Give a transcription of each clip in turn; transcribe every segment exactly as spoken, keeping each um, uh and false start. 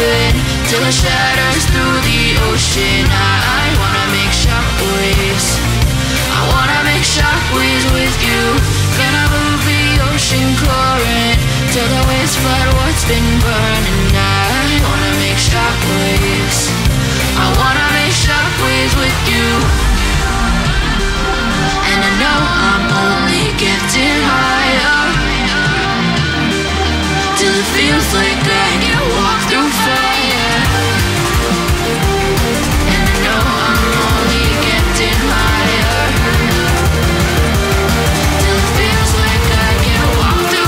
open till it shatters through the ocean. I wanna make shockwaves, I wanna make shockwaves with you. Gonna move the ocean current till the waves flood what's been burning. I wanna make shockwaves, I wanna make shockwaves with you. And I know I'm only getting higher till it feels like I can walk through fire. And I know I'm only getting higher till it feels like I can walk through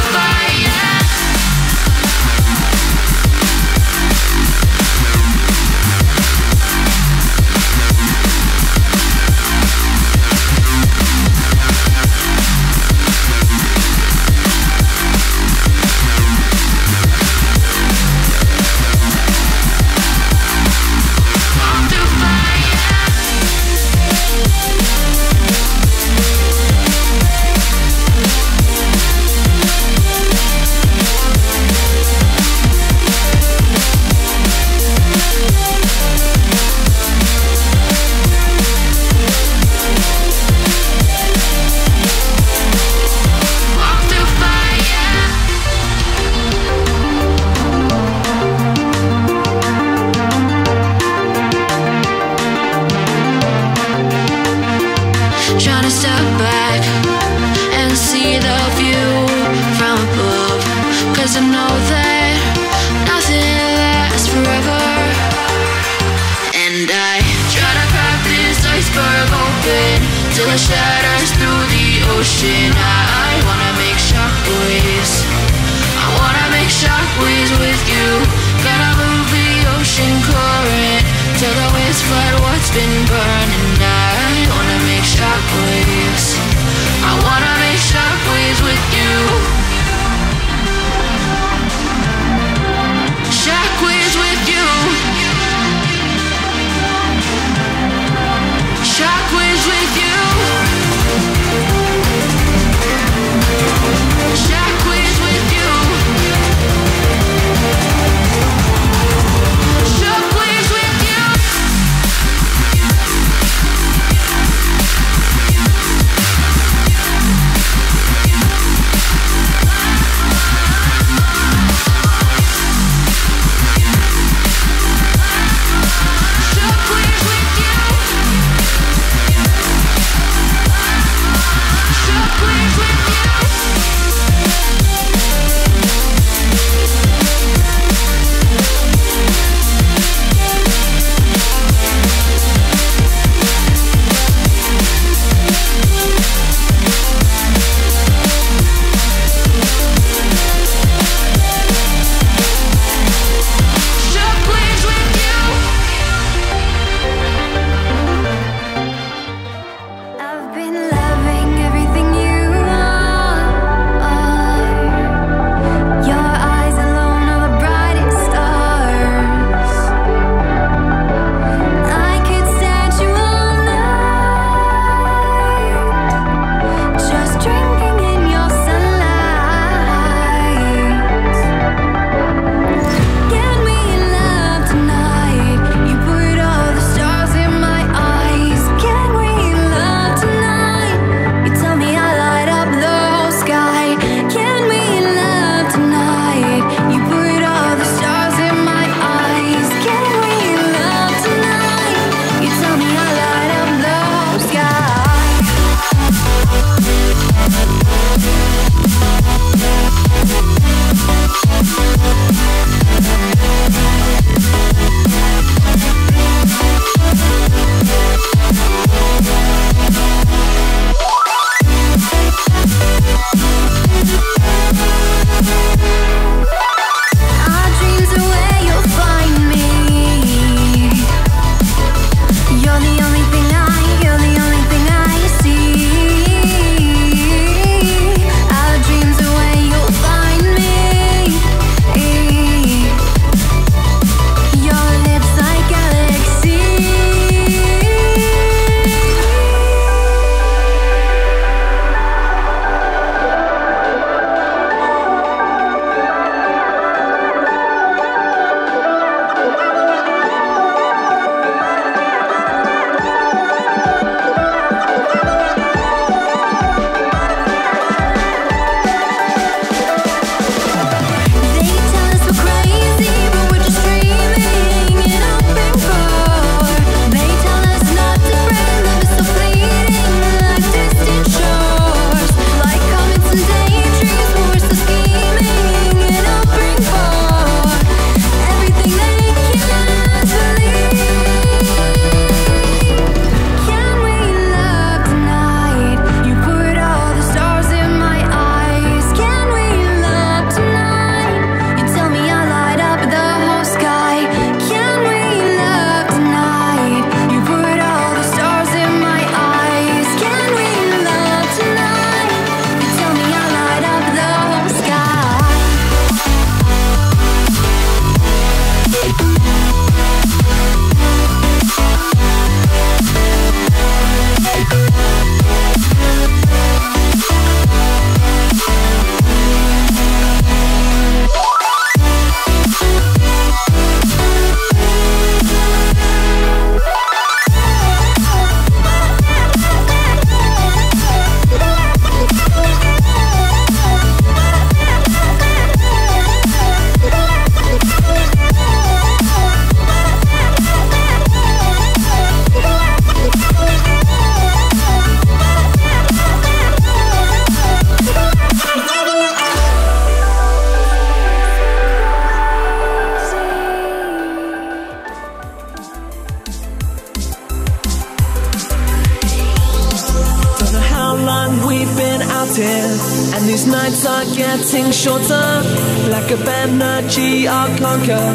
getting shorter, lack of energy I'll conquer.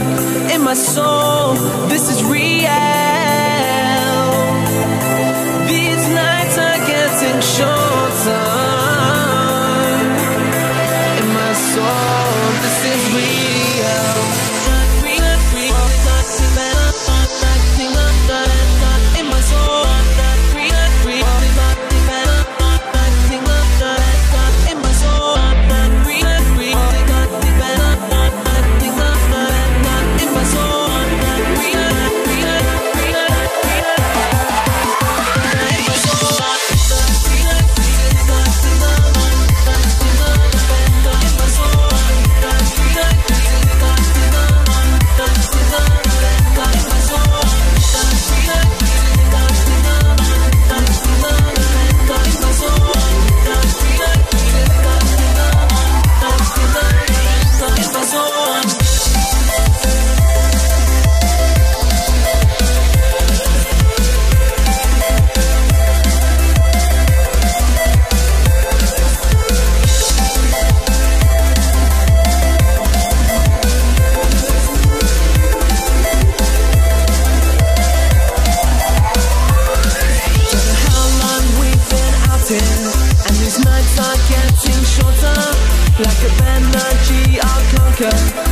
In my soul, this is real. These nights are getting shorter. In my soul, this is real. In my soul. Like a energy I'll conquer.